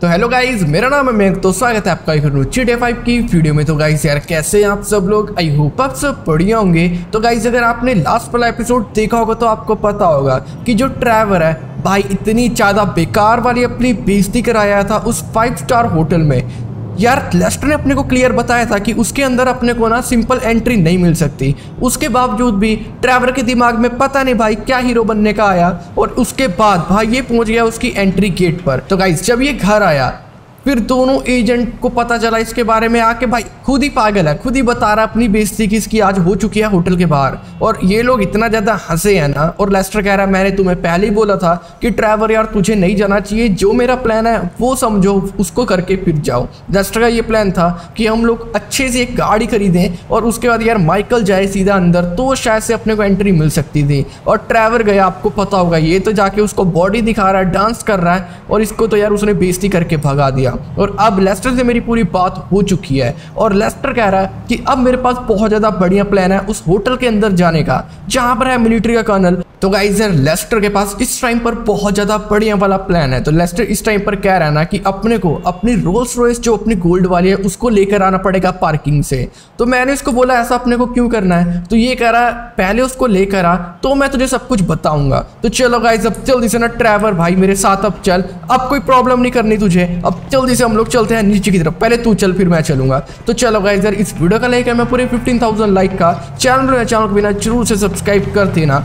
तो hello guys, मेरा नाम है मेघ। तो स्वागत है आपका GTA 5 की वीडियो में। तो गाइज यार, कैसे हैं आप सब लोग? आई होप आप सब बढ़िया होंगे। तो गाइज, अगर आपने लास्ट वाला एपिसोड देखा होगा तो आपको पता होगा कि जो ट्रेवर है भाई, इतनी ज़्यादा बेकार वाली अपनी बेइज्जती कराया था उस 5 स्टार होटल में। यार लेस्टर ने अपने को क्लियर बताया था कि उसके अंदर अपने को ना सिंपल एंट्री नहीं मिल सकती। उसके बावजूद भी ट्रेवर के दिमाग में पता नहीं भाई क्या हीरो बनने का आया, और उसके बाद भाई ये पहुंच गया उसकी एंट्री गेट पर। तो गाइस, जब ये घर आया फिर दोनों एजेंट को पता चला इसके बारे में, आके भाई खुद ही पागल है, खुद ही बता रहा अपनी बेइज्जती कि इसकी आज हो चुकी है होटल के बाहर। और ये लोग इतना ज़्यादा हंसे हैं ना। और लेस्टर कह रहा है, मैंने तुम्हें पहले ही बोला था कि ट्रेवर यार तुझे नहीं जाना चाहिए, जो मेरा प्लान है वो समझो, उसको करके फिर जाओ। लेस्टर का ये प्लान था कि हम लोग अच्छे से एक गाड़ी खरीदें और उसके बाद यार माइकल जाए सीधा अंदर, तो शायद से अपने को एंट्री मिल सकती थी। और ट्रेवर गया, आपको पता होगा, ये तो जाके उसको बॉडी दिखा रहा है, डांस कर रहा है, और इसको तो यार उसने बेइज्जती करके भगा दिया। और अब लेस्टर से मेरी पूरी बात हो चुकी है और लेस्टर कह रहा है कि अब मेरे पास बहुत ज़्यादा बढ़िया प्लान है उस होटल के अंदर जाने का जहाँ पर है मिलिट्री का कर्नल। तो गाइज यार, लेस्टर के पास इस टाइम पर बहुत ज़्यादा बढ़िया वाला प्लान है। तो लेस्टर इस टाइम पर कह रहा है ना कि अपने को अपनी रोल्स रॉयस जो अपनी गोल्ड वाली है उसको लेकर आना पड़ेगा पार्किंग से। तो मैंने इसको बोला ऐसा अपने को क्यों करना है, तो ये कह रहा है पहले उसको लेकर आ, तो मैं तुझे सब कुछ बताऊंगा। तो चलो गाइज, अब जल्दी से ना ट्रेवर भाई मेरे साथ अब चल, अब कोई प्रॉब्लम नहीं करनी तुझे, अब जल्दी से हम लोग चलते हैं नीचे की तरफ, पहले तू चल फिर मैं चलूँगा। तो चलो गाइज यार, इस वीडियो का लाइक है मैं पूरे 15,000 लाइक का, चैनल को बिना जरूर से सब्सक्राइब कर देना।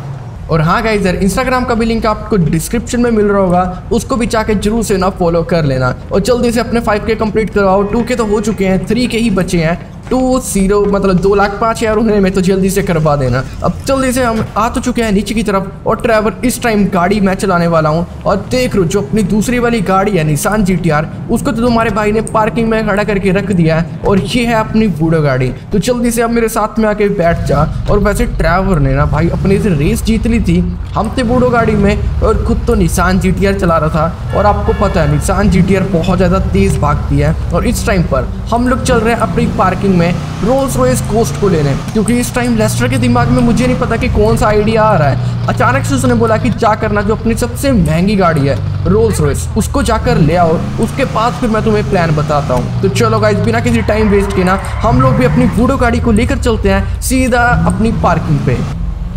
और हाँ गाइज यार, इंस्टाग्राम का भी लिंक आपको डिस्क्रिप्शन में मिल रहा होगा, उसको भी जाके जरूर से ना फॉलो कर लेना। और जल्दी से अपने 5K कंप्लीट करवाओ, 2K तो हो चुके हैं, 3K ही बचे हैं, 2-0 मतलब 2,05,000 होने में, तो जल्दी से करवा देना। अब जल्दी से हम आ तो चुके हैं नीचे की तरफ, और ट्रेवर इस टाइम गाड़ी मैं चलाने वाला हूँ। और देख लो, जो अपनी दूसरी वाली गाड़ी है निसान GTR, उसको तो तुम्हारे भाई ने पार्किंग में खड़ा करके रख दिया है, और ये है अपनी बूढ़ो गाड़ी। तो जल्दी से अब मेरे साथ में आके बैठ जा। और वैसे ट्रेवर ने ना भाई अपनी से रेस जीत ली थी हम थे बूढ़ो गाड़ी में, और खुद तो निसान GTR चला रहा था। और आपको पता है निसान GTR बहुत ज़्यादा तेज़ भागती है। और इस टाइम पर हम लोग चल रहे हैं अपनी पार्किंग में रोल्स रॉयस कोस्ट को लेने, क्योंकि इस टाइम लेस्टर के दिमाग में मुझे नहीं पता कि कौन सा आइडिया आ रहा है। अचानक से उसने बोला कि जा करना जो अपनी सबसे महंगी गाड़ी है रोल्स रॉयस, उसको जाकर ले आओ, उसके बाद फिर मैं तुम्हें प्लान बताता हूँ। तो चलो गाइस, बिना किसी टाइम वेस्ट के ना हम लोग भी अपनी बूढ़ो गाड़ी को लेकर चलते हैं सीधा अपनी पार्किंग पे।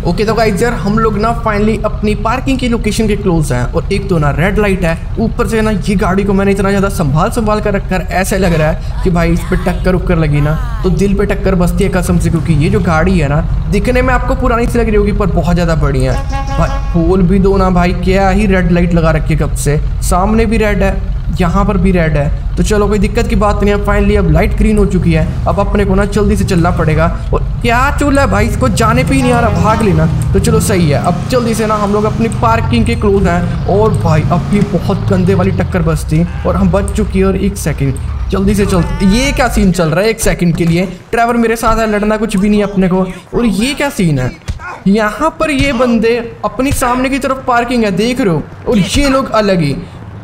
ओके तो गाइज यार, हम लोग ना फाइनली अपनी पार्किंग की लोकेशन के क्लोज हैं, और एक तो ना रेड लाइट है, ऊपर से ना ये गाड़ी को मैंने इतना ज़्यादा संभाल कर रखा है, ऐसा लग रहा है कि भाई इस पर टक्कर उक्कर लगी ना तो दिल पे टक्कर बसती है कसम से। क्योंकि ये जो गाड़ी है ना दिखने में आपको पुरानी सी लग रही होगी, पर बहुत ज़्यादा बढ़िया है भाई। बोल भी दो ना भाई, क्या ही रेड लाइट लगा रखी है कब से, सामने भी रेड है, यहाँ पर भी रेड है। तो चलो कोई दिक्कत की बात नहीं है, फाइनली अब लाइट ग्रीन हो चुकी है, अब अपने को ना जल्दी से चलना पड़ेगा। और क्या चूल्हा है भाई, इसको जाने पे ही नहीं आ रहा, भाग लेना। तो चलो सही है, अब जल्दी से ना हम लोग अपनी पार्किंग के क्लोज हैं, और भाई अब भी बहुत गंदे वाली टक्कर बसती, और हम बच चुकी है। और एक सेकेंड जल्दी से चलते, ये क्या सीन चल रहा है एक सेकेंड के लिए, ट्रेवर मेरे साथ है, लड़ना कुछ भी नहीं अपने को। और ये क्या सीन है, यहाँ पर ये बंदे अपनी सामने की तरफ पार्किंग है देख रहे हो, और ये लोग अलग ही,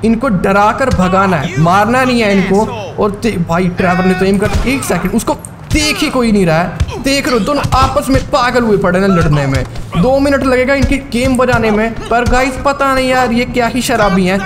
इनको डरा कर भगाना है, मारना नहीं है इनको। और भाई ट्रेवर ने तो एम कर, एक सेकंड, उसको देख ही कोई नहीं रहा है, देख रहे हो दोनों आपस में पागल हुए पड़े ना लड़ने में। 2 मिनट लगेगा इनकी गेम बजाने में, पर गाइस पता नहीं यार ये क्या ही शराबी हैं,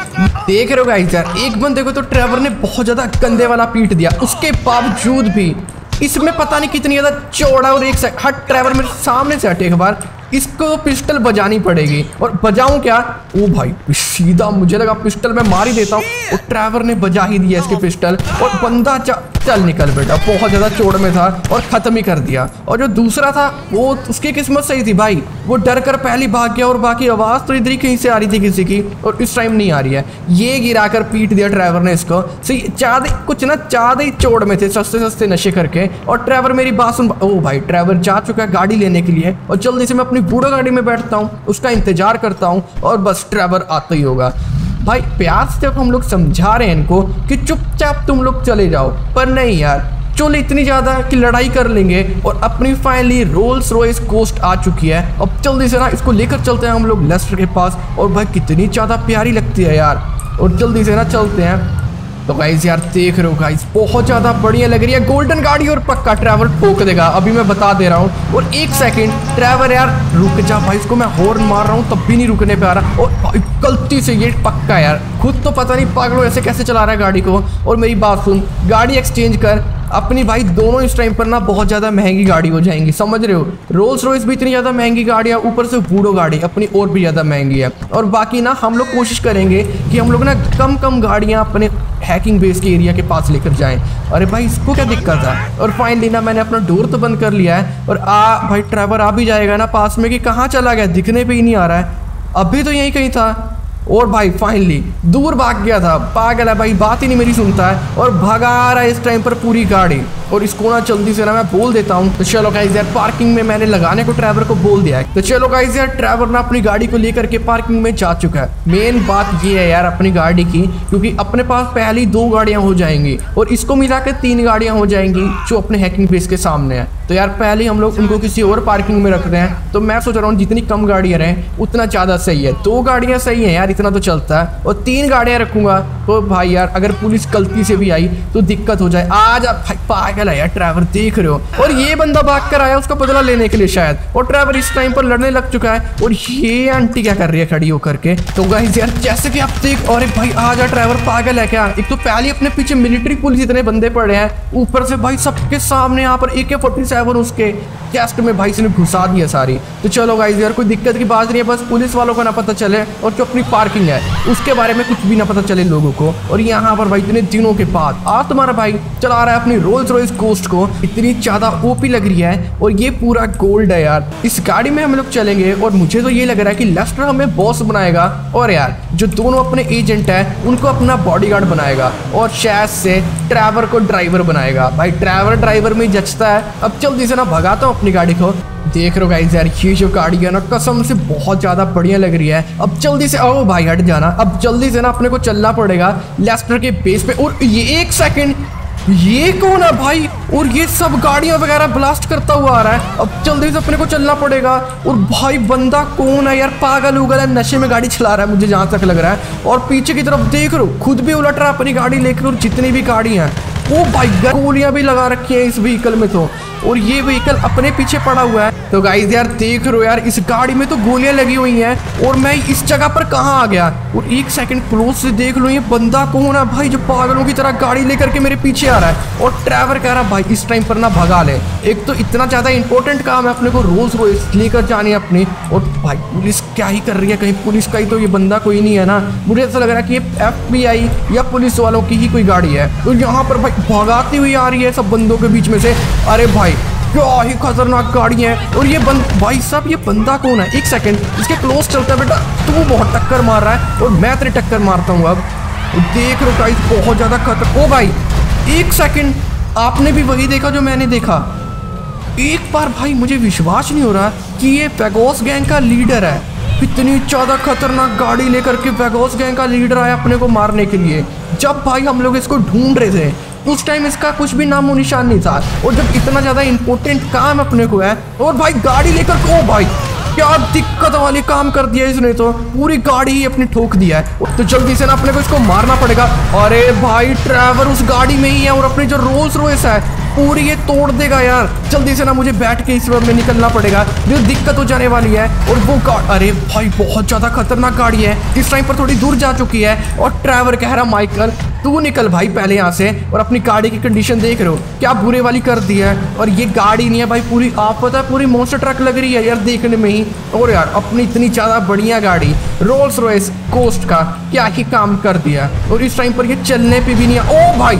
देख रहे हो गाइस यार। एक बंदे को तो ट्रेवर ने बहुत ज़्यादा गंदे वाला पीट दिया, उसके बावजूद भी इसमें पता नहीं कितनी ज़्यादा चौड़ा। और एक सेकंड हट, ट्रेवर मेरे सामने से हट एक बार, इसको पिस्टल बजानी पड़ेगी। और बजाऊं क्या, ओ भाई सीधा मुझे लगा पिस्टल मैं मार ही देता हूँ, और ट्रेवर ने बजा ही दिया इसके पिस्टल। और बंदा चल निकल बेटा, बहुत ज़्यादा चोड़ में था और ख़त्म ही कर दिया। और जो दूसरा था वो उसकी किस्मत सही थी भाई, वो डर कर पहले भाग गया, और बाकी आवाज़ तो इधर ही कहीं से आ रही थी किसी की, और इस टाइम नहीं आ रही है। ये गिरा कर पीट दिया ट्रेवर ने इसको, सही ज़्यादा कुछ ना ज़्यादा ही चोड़ में थे, सस्ते सस्ते नशे करके। और ट्रेवर मेरी बात सुन, ओ भाई ट्रेवर जा चुका है गाड़ी लेने के लिए, और जल्दी से मैं बूढ़ा गाड़ी में बैठता हूँ, उसका इंतजार करता हूँ, और बस ट्रेवर आता ही होगा। भाई प्यार से हम लोग समझा रहे हैं इनको कि चुपचाप तुम लोग चले जाओ, पर नहीं यार चलो इतनी ज़्यादा कि लड़ाई कर लेंगे। और अपनी फाइनली रोल्स रॉयस कोस्ट आ चुकी है, अब जल्दी से ना इसको लेकर चलते हैं हम लोग लेस्टर के पास। और भाई कितनी ज़्यादा प्यारी लगती है यार, और जल्दी से ना चलते हैं। तो गाइस यार देख रहे हो गाइस बहुत ज़्यादा बढ़िया लग रही है गोल्डन गाड़ी और पक्का ट्रैवर ठोक देगा, अभी मैं बता दे रहा हूँ। और एक सेकंड ट्रैवर यार रुक जा भाई, इसको मैं हॉर्न मार रहा हूँ तब भी नहीं रुकने पे आ रहा। और गलती से ये पक्का यार, खुद तो पता नहीं पागलों ऐसे कैसे चला रहा है गाड़ी को। और मेरी बात सुन, गाड़ी एक्सचेंज कर अपनी भाई, दोनों इस टाइम पर ना बहुत ज़्यादा महंगी गाड़ी हो जाएंगी, समझ रहे हो। रोल्स रॉयस भी इतनी ज़्यादा महंगी गाड़ी है, ऊपर से बूढ़ो गाड़ी अपनी और भी ज़्यादा महंगी है। और बाकी ना हम लोग कोशिश करेंगे कि हम लोग ना कम कम गाड़ियाँ अपने हैकिंग बेस के एरिया के पास लेकर जाएं। अरे भाई इसको क्या दिक्कत है। और फाइनली ना मैंने अपना डोर तो बंद कर लिया है। और आ भाई ट्रैवर आ भी जाएगा ना पास में कि कहाँ चला गया, दिखने पर ही नहीं आ रहा है, अभी तो यहीं कहीं था। और भाई फाइनली दूर भाग गया था, पागल है भाई, बात ही नहीं मेरी सुनता है और भगा रहा है इस टाइम पर पूरी गाड़ी। और इसको ना जल्दी से ना मैं बोल देता हूँ। तो चलो गाइस यार पार्किंग में मैंने लगाने को ट्रैवर को बोल दिया है। तो चलो गाइस यार ट्रैवर ना अपनी गाड़ी को लेकर के पार्किंग में जा चुका है। मेन बात ये है यार अपनी गाड़ी की, क्योंकि अपने पास पहली 2 गाड़ियाँ हो जाएंगी और इसको मिला के 3 गाड़ियाँ हो जाएंगी जो अपने हैकिंग बेस के सामने है। तो यार पहले हम लोग उनको किसी और पार्किंग में रखते हैं। तो मैं सोच रहा हूँ जितनी कम गाड़ियाँ रहें उतना ज़्यादा सही है। 2 गाड़ियाँ सही हैं यार, इतना तो चलता है। और 3 गाड़ियाँ रखूँगा तो भाई यार अगर पुलिस गलती से भी आई तो दिक्कत हो जाए। आज आप यार ट्रैवर देख रहे हो, और ये बंदा भाग कर आया उसका बदला लेने के लिए शायद। और ट्रैवर इस टाइम पर लड़ने लग चुका है। और ये आंटी क्या कर रही है खड़ी होकर के। तो गाइस यार जैसे कि आप देख, और एक भाई आ जा ट्रैवर, पागल है क्या। एक तो पहले अपने पीछे मिलिट्री पुलिस इतने बंदे पड़े हैं, ऊपर से भाई सबके सामने यहाँ पर AK-47 उसके चेस्ट में भाई इसने घुसा दिया सारी। तो चलो गाइस यार कोई दिक्कत की बात नहीं है, बस पुलिस वालों को ना पता चले और जो अपनी पार्किंग है उसके बारे में कुछ भी ना पता चले लोगों को। और यहाँ पर भाई इतने दिनों के बाद आज तुम्हारा भाई चला रहा है अपनी रोल्स रॉयस कोस्ट को, इतनी ज़्यादा ओपी लग रही है। और ये पूरा गोल्ड है यार, इस गाड़ी में हम लोग चलेंगे। और मुझे तो ये लग रहा है कि लेस्टर हमें बॉस बनाएगा और यार जो दोनों अपने एजेंट हैं उनको अपना बॉडीगार्ड बनाएगा और शायद से ट्रैवर को ड्राइवर बनाएगा। भाई ट्रैवर ड्राइवर में जचता है। अब जल्दी से ना भगाता हूँ अपनी गाड़ी को। देख रहे हो गाइस यार ये जो गाड़ी है ना कसम से बहुत ज़्यादा बढ़िया लग रही है। अब जल्दी से आओ भाई, हट जाना। अब जल्दी से ना अपने को चलना पड़ेगा लेस्टर के बेस पे। और ये एक सेकेंड, ये कौन है भाई, और ये सब गाड़ियां वगैरह ब्लास्ट करता हुआ आ रहा है। अब जल्दी से अपने को चलना पड़ेगा। और भाई बंदा कौन है यार, पागल उगल है, नशे में गाड़ी चला रहा है मुझे जहाँ तक लग रहा है। और पीछे की तरफ देख रहे हो खुद भी उलट रहा है अपनी गाड़ी लेकर, और जितनी भी गाड़ी हैं वो भाई गोलियां भी लगा रखी हैं इस व्हीकल में तो। और ये व्हीकल अपने पीछे पड़ा हुआ है। तो गाइस यार देख रहे हो यार इस गाड़ी में तो गोलियां लगी हुई हैं। और मैं इस जगह पर कहाँ आ गया। और एक सेकंड क्लोज से देख लो ये बंदा कौन है भाई, जो पागलों की तरह गाड़ी लेकर के मेरे पीछे आ रहा है। और ट्रैवर कह रहा है भाई इस टाइम पर ना भगा ले। एक तो इतना ज़्यादा इंपॉर्टेंट काम है, अपने को रोल्स रॉयस लेकर जानी है अपनी। और भाई पुलिस क्या ही कर रही है, कहीं पुलिस का ही तो ये बंदा कोई नहीं है ना। मुझे ऐसा लग रहा है कि ये FBI या पुलिस वालों की ही कोई गाड़ी है। और यहाँ पर भाई भगाती हुई आ रही है सब बंदों के बीच में से। अरे क्या ही खतरनाक गाड़ी है। और ये भाई साहब ये बंदा कौन है। एक सेकंड इसके क्लोज चलता है, बेटा तू बहुत टक्कर मार रहा है और मैं तेरी टक्कर मारता हूँ। अब देख रहे हो गाइस बहुत ज़्यादा खतरनाक। ओ भाई एक सेकंड, आपने भी वही देखा जो मैंने देखा। एक बार भाई मुझे विश्वास नहीं हो रहा कि ये वेगास गैंग का लीडर है। इतनी ज़्यादा खतरनाक गाड़ी लेकर के वेगास गैंग का लीडर आया अपने को मारने के लिए। जब भाई हम लोग इसको ढूंढ रहे थे उस टाइम इसका कुछ भी नामो निशान नहीं था। और जब इतना ज़्यादा इंपॉर्टेंट काम अपने को है, और भाई गाड़ी लेकर को भाई क्या दिक्कत वाली काम कर दिया इसने, तो पूरी गाड़ी ही अपनी ठोक दिया है। तो जल्दी से ना अपने को इसको मारना पड़ेगा। अरे भाई ट्रैवर उस गाड़ी में ही है और अपनी जो रोल्स रॉयस है पूरी ये तोड़ देगा यार। जल्दी से ना मुझे बैठ के इस में निकलना पड़ेगा, जो दिक्कत हो जाने वाली है। और वो अरे भाई बहुत ज़्यादा खतरनाक गाड़ी है, इस टाइम पर थोड़ी दूर जा चुकी है। और ट्रैवर कह रहा माइकल तू निकल भाई पहले यहाँ से। और अपनी गाड़ी की कंडीशन देख रहे हो क्या बुरे वाली कर दी है। और ये गाड़ी नहीं है भाई, पूरी आफत है, पूरी मॉन्स्टर ट्रक लग रही है यार देखने में ही। और यार अपनी इतनी ज़्यादा बढ़िया गाड़ी रोल्स रॉयस कोस्ट का क्या ही काम कर दिया। और इस टाइम पर ये चलने पे भी नहीं है। ओ भाई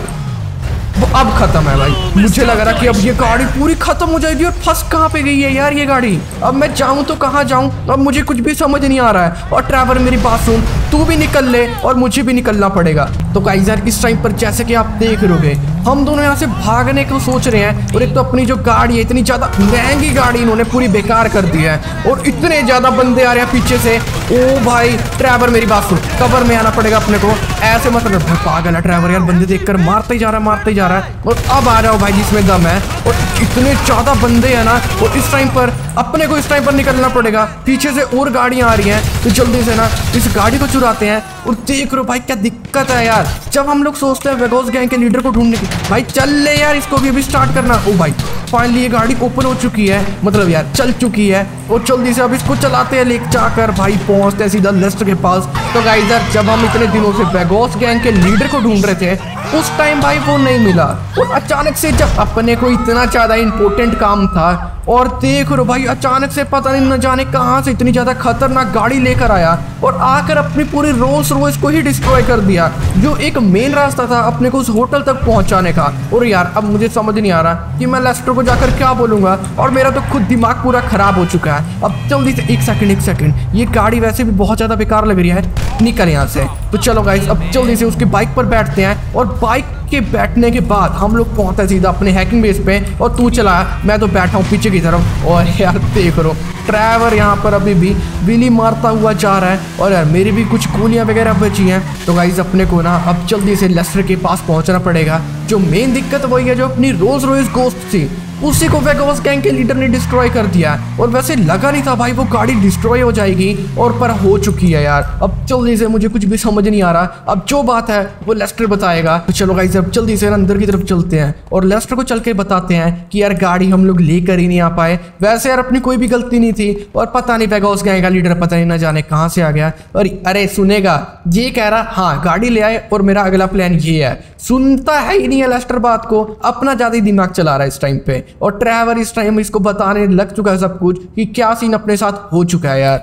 अब ख़त्म है भाई, मुझे लग रहा कि अब ये गाड़ी पूरी ख़त्म हो जाएगी। और फंस कहाँ पे गई है यार ये गाड़ी, अब मैं जाऊँ तो कहाँ जाऊँ, अब मुझे कुछ भी समझ नहीं आ रहा है। और ट्रैवर मेरी बात सुन, तू भी निकल ले और मुझे भी निकलना पड़ेगा। तो गाइस यार इस टाइम पर जैसे कि आप देख रहे हो हम दोनों यहाँ से भागने को सोच रहे हैं। और एक तो अपनी जो गाड़ी है इतनी ज़्यादा महंगी गाड़ी इन्होंने पूरी बेकार कर दी है। और इतने ज़्यादा बंदे आ रहे हैं पीछे से। ओ भाई ट्रैवर मेरी बात सुन, कवर में आना पड़ेगा अपने को, ऐसे मतलब पागल है ट्रैवर यार, बंदे देखकर मारते ही जा रहा है मारते ही जा रहा है। और अब आ रहा हो भाई जिसमें दम है। और इतने ज़्यादा बंदे हैं ना। और इस टाइम पर अपने को इस टाइम पर निकलना पड़ेगा, पीछे से और गाड़ियाँ आ रही हैं। तो जल्दी से ना इस गाड़ी को चुराते हैं। और देख रहे हो भाई क्या दिक्कत है यार, जब हम लोग सोचते हैं वेगोस गैंग के लीडर को ढूंढने की। भाई चल ले यार, इसको भी अभी स्टार्ट करना। ओ भाई फाइनली ये गाड़ी ओपन हो चुकी है, मतलब यार चल चुकी है। और जल्दी से अब इसको चलाते हैं, लेक जाकर भाई पहुंचते हैं सीधा लेस्टर के पास। तो गाइस यार जब हम इतने दिनों से वेगोस गैंग के लीडर को ढूंढ रहे थे उस टाइम भाई वो नहीं मिला, और अचानक से जब अपने को इतना ज़्यादा इंपॉर्टेंट काम था, और देख रो भाई अचानक से पता नहीं न जाने कहाँ से इतनी ज़्यादा खतरनाक गाड़ी लेकर आया और आकर अपनी पूरी रोल्स रॉयस को ही डिस्ट्रॉय कर दिया, जो एक मेन रास्ता था अपने को उस होटल तक पहुँचाने का। और यार अब मुझे समझ नहीं आ रहा कि मैं लेस्टर को जाकर क्या बोलूँगा, और मेरा तो खुद दिमाग पूरा ख़राब हो चुका है। अब जल्दी से एक सेकेंड, ये गाड़ी वैसे भी बहुत ज़्यादा बेकार लग रही है, निकल यहाँ से। तो चलो गाइस अब जल्दी से उसकी बाइक पर बैठते हैं, और बाइक के बैठने के बाद हम लोग पहुंचते हैं सीधा अपने हैकिंग बेस पे। और तू चला, मैं तो बैठा हूँ पीछे की तरफ। और यार देख रो ट्रेवर यहाँ पर अभी भी बिली मारता हुआ जा रहा है, और यार मेरी भी कुछ गोलियाँ वगैरह बची हैं। तो गाइस अपने को ना अब जल्दी से लेस्टर के पास पहुँचना पड़ेगा। जो मेन दिक्कत वही है, जो अपनी रोल्स रॉयस गोस्ट थी उसी को वेगोस गैंग के लीडर ने डिस्ट्रॉय कर दिया। और वैसे लगा नहीं था भाई वो गाड़ी डिस्ट्रॉय हो जाएगी, और पर हो चुकी है यार। अब जल्दी से मुझे कुछ भी समझ नहीं आ रहा, अब जो बात है वो लेस्टर बताएगा। तो चलो गाइस अब जल्दी से अंदर की तरफ चलते हैं और लेस्टर को चल के बताते हैं कि यार गाड़ी हम लोग लेकर ही नहीं आ पाए, वैसे यार अपनी कोई भी गलती नहीं थी, और पता नहीं वेगोस गैंग का लीडर पता नहीं ना जाने कहाँ से आ गया। और अरे सुनेगा ये कह रहा, हाँ गाड़ी ले आए और मेरा अगला प्लान ये है, सुनता है ही नहीं है लेस्टर बात को, अपना ज़्यादा ही दिमाग चला रहा है इस टाइम पे। और ट्रेवर इस टाइम इसको बताने लग चुका है सब कुछ कि क्या सीन अपने साथ हो चुका है यार।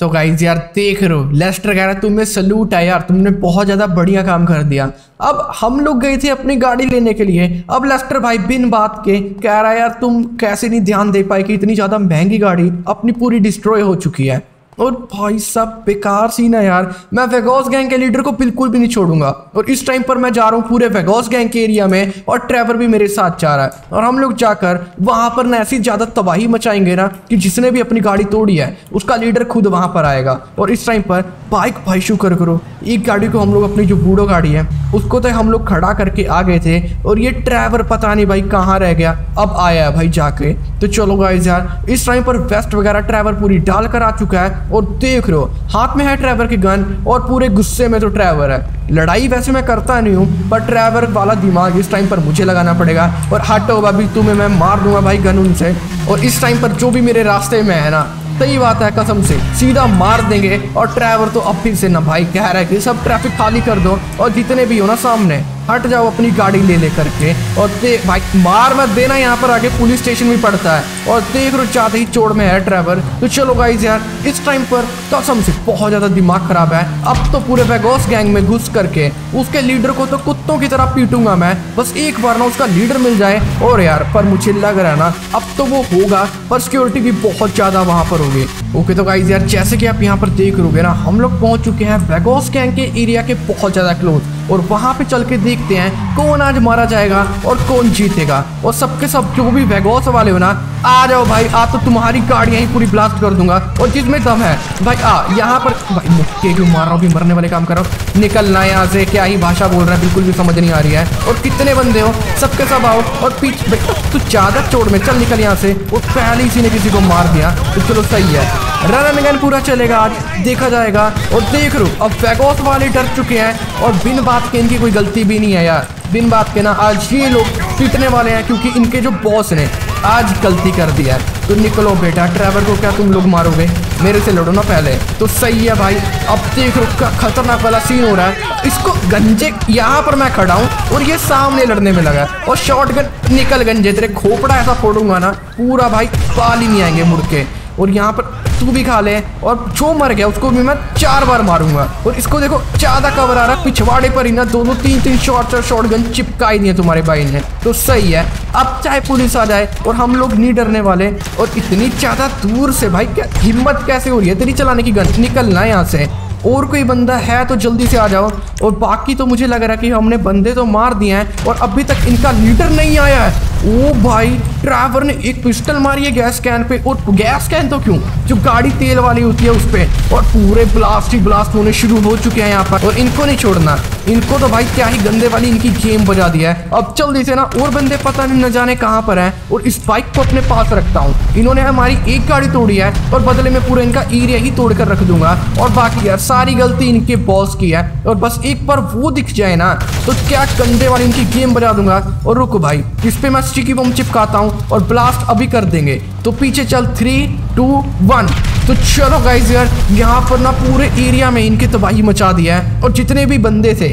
तो गाइस यार देख रहे हो लेस्टर कह रहा है तुम्हें सल्यूट है यार, तुमने बहुत ज़्यादा बढ़िया काम कर दिया। अब हम लोग गए थे अपनी गाड़ी लेने के लिए, अब लेस्टर भाई बिन बात के कह रहा है यार तुम कैसे नहीं ध्यान दे पाए कि इतनी ज़्यादा महंगी गाड़ी अपनी पूरी डिस्ट्रॉय हो चुकी है। और भाई सब बेकार सीन है यार, मैं वेगोस गैंग के लीडर को बिल्कुल भी नहीं छोड़ूंगा। और इस टाइम पर मैं जा रहा हूँ पूरे वेगोस गैंग के एरिया में, और ट्रेवर भी मेरे साथ जा रहा है, और हम लोग जाकर वहाँ पर ना ऐसी ज़्यादा तबाही मचाएंगे ना कि जिसने भी अपनी गाड़ी तोड़ी है उसका लीडर खुद वहाँ पर आएगा। और इस टाइम पर बाइक भाई शुक्र करो एक गाड़ी को हम लोग अपनी जो बूढ़ो गाड़ी है उसको तो हम लोग खड़ा करके आ गए थे, और ये ट्रेवर पता नहीं भाई कहाँ रह गया, अब आया है भाई जाके। तो चलो गाइस यार इस टाइम पर वेस्ट वगैरह ट्रेवर पूरी डाल कर आ चुका है, और देख रहे हो हाथ में है ट्रेवर की गन, और पूरे गुस्से में तो ट्रेवर है। लड़ाई वैसे मैं करता नहीं हूँ, पर ट्रेवर वाला दिमाग इस टाइम पर मुझे लगाना पड़ेगा। और हटो भाभी तुम्हें मैं मार दूंगा भाई गन से, और इस टाइम पर जो भी मेरे रास्ते में है ना, सही बात है कसम से सीधा मार देंगे। और ट्रेवर तो अब फिर से ना भाई कह रहा है कि सब ट्रैफिक खाली कर दो और जितने भी हो ना सामने हट जाओ अपनी गाड़ी ले ले करके। और भाई मार मत देना, यहाँ पर आगे पुलिस स्टेशन भी पड़ता है। और देख रो चाहते ही चोड़ में है ट्रेवर। तो चलो गाइस यार इस टाइम पर कसम से बहुत ज़्यादा दिमाग ख़राब है, अब तो पूरे वेगोस गैंग में घुस करके उसके लीडर को तो कुत्तों की तरह पीटूंगा मैं, बस एक बार ना उसका लीडर मिल जाए। और यार पर मुझे लग रहा है ना अब तो वो होगा, पर सिक्योरिटी भी बहुत ज़्यादा वहाँ पर होगी। ओके तो गाइस यार जैसे कि आप यहाँ पर देख लोगे ना हम लोग पहुँच चुके हैं वेगोस गैंग के एरिया के बहुत ज़्यादा क्लोज, और वहाँ पे चल के देखते हैं कौन आज मारा जाएगा और कौन जीतेगा। और सबके सब जो भी वेगोस वाले हो ना आ जाओ भाई, आज तो तुम्हारी गाड़ियाँ ही पूरी ब्लास्ट कर दूंगा, और जिसमें दम है भाई आ यहाँ पर। भाई मुक्के क्यों मार रहा हूँ, भी मरने वाले काम कर रहा हूँ, निकलना यहाँ से। क्या ही भाषा बोल रहा है, बिल्कुल भी समझ नहीं आ रही है। और कितने बंदे हो सबके सब आओ, और पीछे तू ज़्यादा चोट में चल निकल यहाँ से। और पहले ही ने किसी को मार दिया, तो चलो सही है, रन गन पूरा चलेगा आज, देखा जाएगा। और देख लो अब वेगोस वाले डर चुके हैं, और बिन बात के इनकी कोई गलती भी नहीं है यार, बिन बात के ना आज ये लोग पीटने वाले हैं क्योंकि इनके जो बॉस ने आज गलती कर दिया है। तो निकलो बेटा, ट्रेवर को क्या तुम लोग मारोगे, मेरे से लड़ो ना पहले। तो सही है भाई, अब देख लो क्या खतरनाक वाला सीन हो रहा है। इसको गंजे यहाँ पर मैं खड़ा हूँ और ये सामने लड़ने में लगा, और शॉटगन निकल गंजे तेरे खोपड़ा ऐसा फोड़ूंगा ना पूरा भाई, पाल ही नहीं आएंगे मुड़ के। और यहाँ पर तू भी खा ले, और जो मर गया उसको भी मैं 4 बार मारूंगा। और इसको देखो ज़्यादा कवर आ रहा, पिछवाड़े पर ही ना दोनों 3-3 शॉट और शॉटगन चिपका ही दिए तुम्हारे भाई ने। तो सही है, अब चाहे पुलिस आ जाए और हम लोग नहीं डरने वाले। और इतनी ज़्यादा दूर से भाई क्या हिम्मत कैसे हो रही है तेरी चलाने की गन, निकलना है यहाँ से। और कोई बंदा है तो जल्दी से आ जाओ। और बाकी तो मुझे लग रहा है कि हमने बंदे तो मार दिए हैं, और अभी तक इनका लीडर नहीं आया है। ओ भाई, ट्रेवर ने एक पिस्टल मारी है गैस कैन पे। और गैस कैन तो क्यों, जो गाड़ी तेल वाली होती है उस पे। और पूरे ब्लास्ट ही ब्लास्ट होने शुरू हो चुके हैं यहाँ पर। और इनको नहीं छोड़ना, इनको तो भाई क्या ही गंदे वाली इनकी गेम बजा दिया है। अब जल्दी से ना, और बंदे पता नहीं न जाने कहाँ पर हैं। और इस बाइक को अपने पास रखता हूँ। इन्होंने हमारी एक गाड़ी तोड़ी है और बदले में पूरा इनका एरिया ही तोड़ कर रख दूंगा। और बाकी यार सारी गलती इनके बॉस की है। और बस एक बार वो दिख जाए ना, तो क्या गंदे वाली इनकी गेम बजा दूंगा। और रुको भाई, इस पे मैं स्टिकी बम चिपकाता हूँ और ब्लास्ट अभी कर देंगे। तो पीछे चल, 3, 2, 1। तो चलो गाइस यार, यहाँ पर ना पूरे एरिया में इनकी तबाही मचा दिया है। और जितने भी बंदे थे,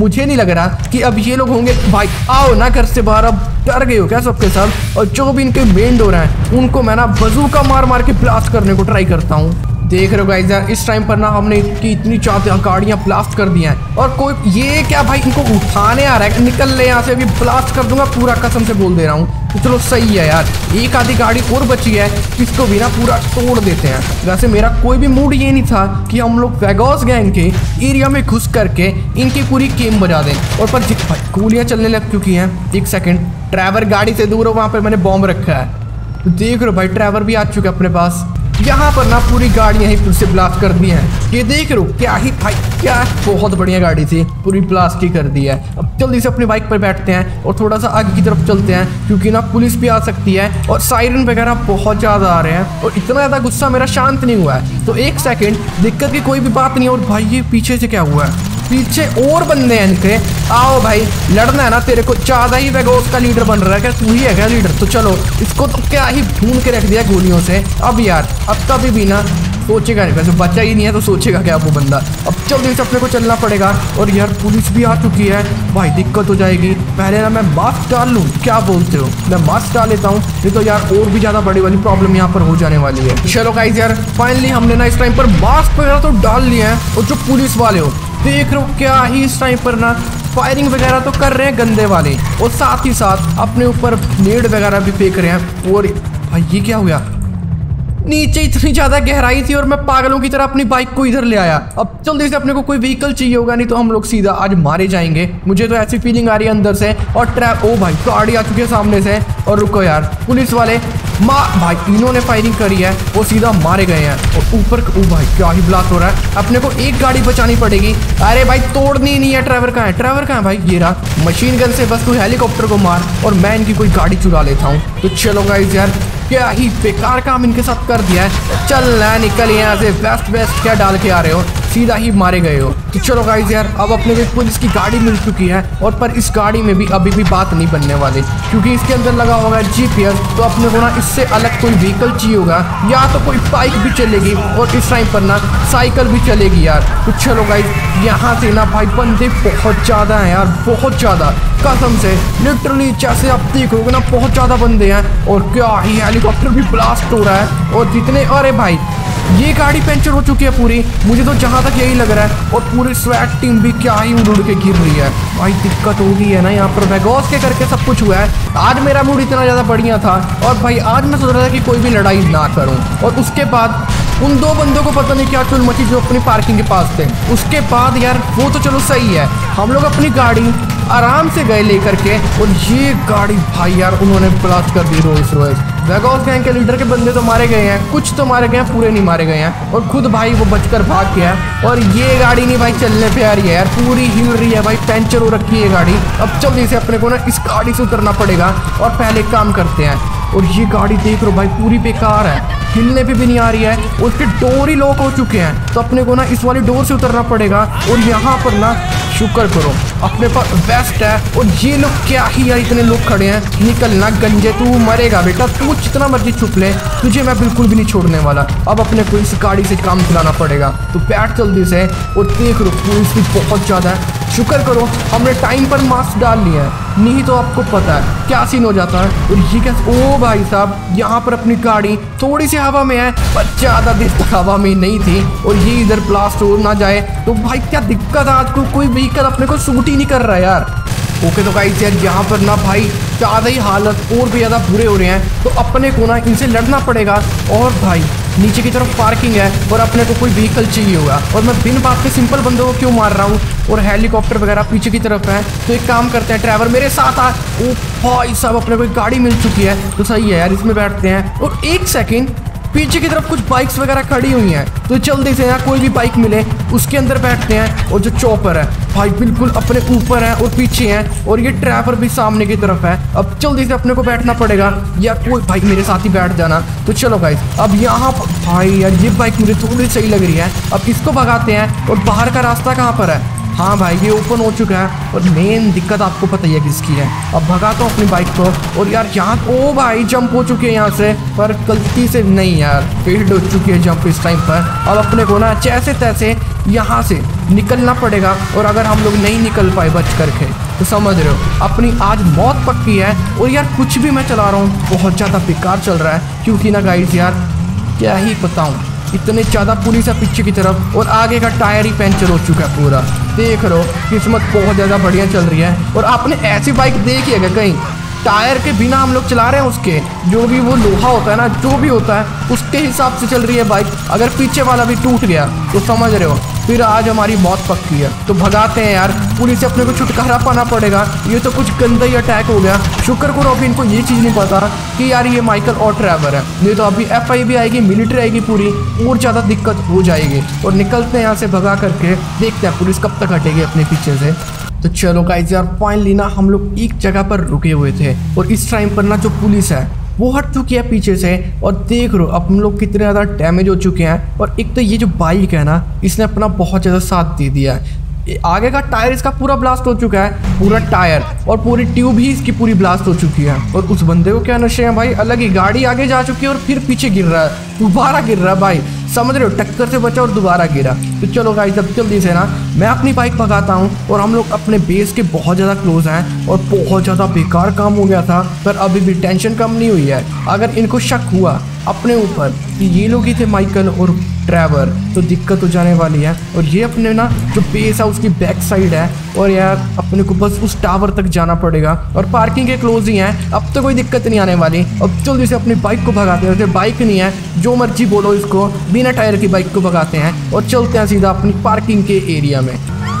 मुझे नहीं लग रहा कि अब ये लोग होंगे। भाई आओ ना घर से बाहर, अब डर गए हो क्या सबके सब। और जो भी इनके मेन डोर हैं, उनको मैं ना बंदूक मार मार के ब्लास्ट करने को ट्राई करता हूँ। देख रहे हो गाइस यार, इस टाइम पर ना हमने इनकी इतनी चार गाड़ियाँ ब्लास्ट कर दी हैं। और कोई ये क्या भाई, इनको उठाने आ रहा है। निकल ले यहाँ से, अभी ब्लास्ट कर दूंगा पूरा, कसम से बोल दे रहा हूँ। तो चलो सही है यार, एक आधी गाड़ी और बची है, इसको भी ना पूरा तोड़ देते हैं। वैसे मेरा कोई भी मूड ये नहीं था कि हम लोग वेगास गैंग के एरिया में घुस करके इनकी पूरी गेम बजा दें। और पर गोलियाँ चलने लग चुकी हैं। एक सेकेंड, ट्रेवर गाड़ी से दूर हो, वहाँ पर मैंने बॉम्ब रखा है। देख रहे हो भाई, ट्रेवर भी आ चुका है अपने पास। यहाँ पर ना पूरी गाड़ियाँ ही फिर से ब्लास्ट कर दी हैं। ये देख रहे हो, क्या ही भाई, क्या बहुत बढ़िया गाड़ी थी, पूरी ब्लास्ट ही कर दी है। अब जल्दी से अपनी बाइक पर बैठते हैं और थोड़ा सा आगे की तरफ चलते हैं, क्योंकि ना पुलिस भी आ सकती है। और साइरन वगैरह बहुत ज़्यादा आ रहे हैं। और इतना ज़्यादा गुस्सा मेरा शांत नहीं हुआ है। तो एक सेकेंड, दिक्कत की कोई भी बात नहीं है। और भाई ये पीछे से क्या हुआ है, पीछे और बंदे हैं इनके। आओ भाई, लड़ना है ना तेरे को, ज़्यादा ही वेगास का लीडर बन रहा है क्या, तू ही है क्या लीडर। तो चलो, इसको तो क्या ही भून के रख दिया गोलियों से। अब यार, अब कभी भी ना सोचेगा नहीं, वैसे बच्चा ही नहीं है तो सोचेगा क्या वो बंदा। अब जल्दी से अपने को चलना पड़ेगा। और यार पुलिस भी आ चुकी है, भाई दिक्कत हो जाएगी। पहले ना मैं मास्क डाल लूँ, क्या बोलते हो, मैं मास्क डाल लेता हूँ, नहीं तो यार और भी ज़्यादा बड़ी वाली प्रॉब्लम यहाँ पर हो जाने वाली है। चलो गाइस यार, फाइनली हमने ना इस टाइम पर मास्क वगैरह तो डाल लिए हैं। और जो पुलिस वाले हो, देख रहे हो क्या ही इस टाइम पर ना फायरिंग वगैरह तो कर रहे हैं गंदे वाले। और साथ ही साथ अपने ऊपर नेड वगैरह भी फेंक रहे हैं। और भाई ये क्या हुआ, नीचे इतनी ज़्यादा गहराई थी और मैं पागलों की तरह अपनी बाइक को इधर ले आया। अब जल्दी से अपने को कोई व्हीकल चाहिए होगा, नहीं तो हम लोग सीधा आज मारे जाएंगे। मुझे तो ऐसी फीलिंग आ रही है अंदर से। और ओ भाई, गाड़ी आ चुकी है सामने से। और रुको यार, पुलिस वाले भाई इन्होंने फायरिंग करी है, वो सीधा मारे गए हैं। और ऊपर ओ भाई क्या ही ब्लास्ट हो रहा है। अपने को एक गाड़ी बचानी पड़ेगी। अरे भाई तोड़नी नहीं है। ट्रेवर कहाँ है, ट्रेवर कहाँ है भाई, ये रहा, मशीन गन से बस तू हेलीकॉप्टर को मार और मैं इनकी कोई गाड़ी चुरा लेता हूँ। तो चलो गाइस यार, क्या ही बेकार काम इनके साथ कर दिया है। चलना, निकल यहाँ से, वेस्ट वेस्ट क्या डाल के आ रहे हो, सीधा ही मारे गए हो। तो चलो गाइस यार, अब अपने को पुलिस की गाड़ी मिल चुकी है। और पर इस गाड़ी में भी अभी भी बात नहीं बनने वाली, क्योंकि इसके अंदर लगा होगा GPS। तो अपने को ना इससे अलग कोई व्हीकल चाहिए होगा, या तो कोई बाइक भी चलेगी और इस टाइम पर ना साइकिल भी चलेगी यार। तो चलो गाइस, यहाँ से ना भाई बंदे बहुत ज़्यादा हैं यार, बहुत ज़्यादा, कसम से, लिटरली जैसे आप देखोगे ना बहुत ज़्यादा बंदे हैं। और क्या ही हेलीकॉप्टर भी ब्लास्ट हो रहा है। और जितने, अरे भाई ये गाड़ी पंचर हो चुकी है पूरी, मुझे तो जहाँ तक यही लग रहा है। और पूरी स्वैट टीम भी क्या ही उड़ के गिर रही है। भाई दिक्कत हो गई है ना यहाँ पर, वेगास के करके सब कुछ हुआ है। आज मेरा मूड इतना ज़्यादा बढ़िया था। और भाई आज मैं सोच रहा था कि कोई भी लड़ाई ना करूँ। और उसके बाद उन दो बंदों को पता नहीं क्या चुल मची जो अपनी पार्किंग के पास थे। उसके बाद यार वो तो चलो सही है, हम लोग अपनी गाड़ी आराम से गए लेकर के। और ये गाड़ी भाई यार उन्होंने ब्लास्ट कर दी, रोल्स-रॉयस। वेगास गैंग के लीडर के बंदे तो मारे गए हैं, कुछ तो मारे गए हैं, पूरे नहीं मारे गए हैं। और खुद भाई वो बचकर भाग गया है। और ये गाड़ी नहीं भाई चलने पे आ रही है यार, पूरी हिल रही है भाई, पंचर हो रखी है गाड़ी। अब जल्दी से अपने को ना इस गाड़ी से उतरना पड़ेगा। और पहले काम करते हैं। और ये गाड़ी देख लो भाई पूरी बेकार है, हिलने पे भी नहीं आ रही है। उसके डोर ही लॉक हो चुके हैं, तो अपने को ना इस वाले डोर से उतरना पड़ेगा। और यहाँ पर ना शुक्र करो अपने पास वेस्ट है। और ये लोग क्या ही यार, इतने लोग खड़े हैं। निकलना गंजे, तू मरेगा बेटा, तू जितना मर्जी छुप ले, तुझे मैं बिल्कुल भी नहीं छोड़ने वाला। अब अपने को इस गाड़ी से काम चलाना पड़ेगा। तो बैठ जल्दी से। और देख लो पुलिस भी बहुत ज़्यादा है, शुक्र करो हमने टाइम पर मास्क डाल लिया है, नहीं तो आपको पता है क्या सीन हो जाता है। और ये क्या, ओ भाई साहब, यहाँ पर अपनी गाड़ी थोड़ी सी हवा में है, पर ज़्यादा देर तक हवा में नहीं थी। और ये इधर ब्लास्ट हो ना जाए, तो भाई क्या दिक्कत है आज को, कोई व्हीकल अपने को सूट ही नहीं कर रहा है यार। ओके तो गाइस यार, यहाँ पर ना भाई ज़्यादा ही हालत और भी ज़्यादा बुरे हो रहे हैं। तो अपने को ना इनसे लड़ना पड़ेगा। और भाई नीचे की तरफ पार्किंग है और अपने को कोई व्हीकल चाहिए होगा। और मैं बिन बात के सिंपल बंदों को क्यों मार रहा हूँ। और हेलीकॉप्टर वगैरह पीछे की तरफ है, तो एक काम करते हैं, ट्रैवर मेरे साथ आ। ओ भाई साहब, अपने को एक गाड़ी मिल चुकी है तो सही है यार, इसमें बैठते हैं। और एक सेकेंड, पीछे की तरफ कुछ बाइक्स वगैरह खड़ी हुई हैं, तो जल्दी से यहाँ कोई भी बाइक मिले उसके अंदर बैठते हैं। और जो चॉपर है भाई बिल्कुल अपने ऊपर है और पीछे है, और ये ट्रैवर भी सामने की तरफ है। अब जल्दी से अपने को बैठना पड़ेगा या कोई भाई मेरे साथ ही बैठ जाना। तो चलो गाइस, अब यहाँ भाई यार ये बाइक मुझे थोड़ी सही लग रही है, अब इसको भगाते हैं। और बाहर का रास्ता कहाँ पर है? हाँ भाई ये ओपन हो चुका है, और मेन दिक्कत आपको पता ही है किसकी है। अब भगाता हूँ अपनी बाइक को, और यार यहाँ ओ भाई जंप हो चुके हैं यहाँ से, पर गलती से नहीं यार, फेल्ड हो चुकी है जंप इस टाइम पर। अब अपने को ना जैसे तैसे यहाँ से निकलना पड़ेगा, और अगर हम लोग नहीं निकल पाए बच करके तो समझ रहे हो अपनी आज मौत पक्की है। और यार कुछ भी मैं चला रहा हूँ बहुत ज़्यादा बेकार चल रहा है, क्योंकि ना गाइस यार क्या ही बताऊँ, इतने ज़्यादा पुलिस है पीछे की तरफ, और आगे का टायर ही पंचर हो चुका है पूरा। देख रहे हो किस्मत बहुत ज़्यादा बढ़िया चल रही है। और आपने ऐसी बाइक देखी है क्या कहीं, टायर के बिना हम लोग चला रहे हैं, उसके जो भी वो लोहा होता है ना, जो भी होता है उसके हिसाब से चल रही है बाइक। अगर पीछे वाला भी टूट गया तो समझ रहे हो फिर आज हमारी मौत पक्की है। तो भगाते हैं यार, पुलिस से अपने को छुटकारा पाना पड़ेगा। ये तो कुछ गंदा ही अटैक हो गया, शुक्र करो अभी इनको ये चीज़ नहीं पता कि यार ये माइकल और ट्रैवर है, नहीं तो अभी एफआई भी आएगी, मिलिट्री आएगी पूरी, और ज़्यादा दिक्कत हो जाएगी। और निकलते हैं यहाँ से भगा करके, देखते हैं पुलिस कब तक हटेगी अपने पीछे से। तो चलो गाइस यार फाइनली ना हम लोग एक जगह पर रुके हुए थे, और इस टाइम पर ना जो पुलिस है वो हट चुकी है पीछे से। और देख लो अब हम लोग कितने ज़्यादा डैमेज हो चुके हैं। और एक तो ये जो बाइक है ना इसने अपना बहुत ज़्यादा साथ दे दिया है, आगे का टायर इसका पूरा ब्लास्ट हो चुका है, पूरा टायर और पूरी ट्यूब ही इसकी पूरी ब्लास्ट हो चुकी है। और उस बंदे को क्या नशे हैं भाई, अलग ही गाड़ी आगे जा चुकी है और फिर पीछे गिर रहा है, दोबारा गिर रहा है भाई, समझ रहे हो, टक्कर से बचा और दोबारा गिरा। तो चलो गाइस अब जल्दी से ना मैं अपनी बाइक भगाता हूँ, और हम लोग अपने बेस के बहुत ज़्यादा क्लोज हैं। और बहुत ज़्यादा बेकार काम हो गया था, पर अभी भी टेंशन कम नहीं हुई है। अगर इनको शक हुआ अपने ऊपर कि ये लोग ही थे माइकल और ट्रैवर, तो दिक्कत हो जाने वाली है। और ये अपने ना जो बेस है उसकी बैक साइड है, और यार अपने को बस उस टावर तक जाना पड़ेगा, और पार्किंग के क्लोज ही है, अब तो कोई दिक्कत नहीं आने वाली। अब जल्दी से अपनी बाइक को भगाते हैं, तो बाइक नहीं है जो मर्जी बोलो इसको, बिना टायर की बाइक को भगाते हैं और चलते हैं सीधा अपनी पार्किंग के एरिया में।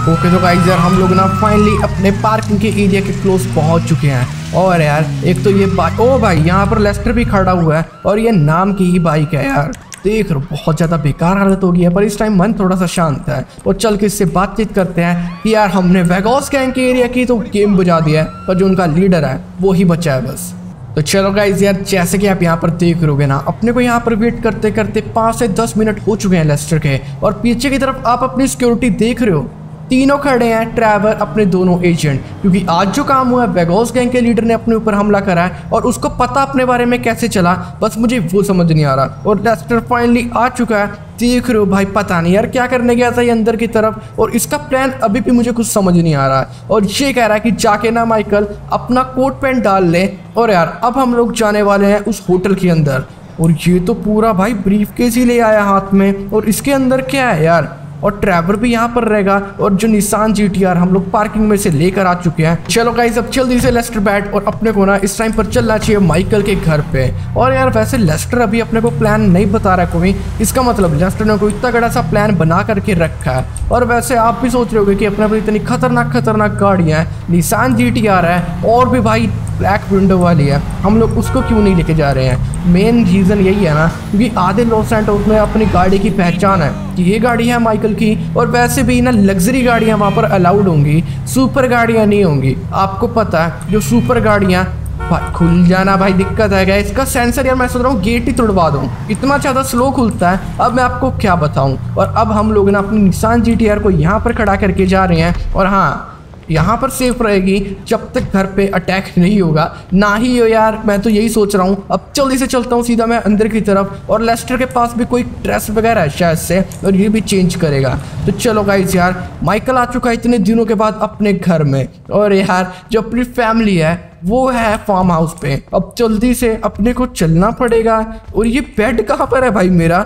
ओके तो गाइस यार हम लोग ना फाइनली अपने पार्किंग के एरिया के क्लोज पहुँच चुके हैं। और यार एक तो ये बाइक, ओ भाई यहाँ पर लेस्टर भी खड़ा हुआ है, और ये नाम की ही बाइक है यार, देख रहे हो बहुत ज़्यादा बेकार हालत हो गई है। पर इस टाइम मन थोड़ा सा शांत है, और चल के इससे बातचीत करते हैं कि यार हमने वेगास गैंग के एरिया की तो गेम बुझा दिया है, पर जो उनका लीडर है वो ही बचा है बस। तो चलो गाइस यार जैसे कि आप यहाँ पर देख रहोगे ना, अपने को यहाँ पर वेट करते करते 5 से 10 मिनट हो चुके हैं लेस्टर के। और पीछे की तरफ आप अपनी सिक्योरिटी देख रहे हो, तीनों खड़े हैं, ट्रैवर अपने दोनों एजेंट, क्योंकि आज जो काम हुआ है वेगास गैंग के लीडर ने अपने ऊपर हमला करा है, और उसको पता अपने बारे में कैसे चला, बस मुझे वो समझ नहीं आ रहा। और लेस्टर फाइनली आ चुका है, देख रहे हो भाई, पता नहीं यार क्या करने गया था ये अंदर की तरफ, और इसका प्लान अभी भी मुझे कुछ समझ नहीं आ रहा है। और ये कह रहा है कि जाके ना माइकल अपना कोट पैंट डाल ले। और यार अब हम लोग जाने वाले हैं उस होटल के अंदर, और ये तो पूरा भाई ब्रीफकेस ही ले आया हाथ में, और इसके अंदर क्या है यार, और ट्रैवर भी यहाँ पर रहेगा, और जो निसान GTR हम लोग पार्किंग में से लेकर आ चुके हैं। चलो गाइस अब जल्दी से लेस्टर बैट, और अपने को ना इस टाइम पर चलना चाहिए माइकल के घर पे। और यार वैसे लेस्टर अभी अपने को प्लान नहीं बता रहा कोई, इसका मतलब लेस्टर ने कोई तगड़ा सा प्लान बना करके रखा है। और वैसे आप भी सोच रहे होगे कि अपने पर इतनी खतरनाक गाड़ियाँ हैं, निसान GTR है और भी भाई ब्लैक विंडो वाली है, हम लोग उसको क्यों नहीं लेके जा रहे हैं। मेन रीज़न यही है ना, क्योंकि आधे लॉस एंटोस में अपनी गाड़ी की पहचान है कि ये गाड़ी है माइकल की, और वैसे भी ना लग्जरी गाड़ियाँ वहाँ पर अलाउड होंगी, सुपर गाड़ियाँ नहीं होंगी। आपको पता है जो सुपर गाड़ियाँ भाई खुल जाना भाई दिक्कत है, गया इसका सेंसर यार मैं सोच रहा हूँ गेट ही तोड़वा दूँ, इतना ज़्यादा स्लो खुलता है, अब मैं आपको क्या बताऊँ। और अब हम लोग ना अपनी निसान GTR को यहाँ पर खड़ा करके जा रहे हैं, और हाँ यहाँ पर सेफ रहेगी जब तक घर पे अटैक नहीं होगा ना ही हो यार, मैं तो यही सोच रहा हूँ। अब जल्दी से चलता हूँ सीधा मैं अंदर की तरफ, और लेस्टर के पास भी कोई ड्रेस वगैरह है शायद से, और ये भी चेंज करेगा। तो चलो गाइस यार माइकल आ चुका है इतने दिनों के बाद अपने घर में, और यार जो अपनी फैमिली है वो है फार्म हाउस पे। अब जल्दी से अपने को चलना पड़ेगा। और ये बेड कहाँ पर है भाई मेरा,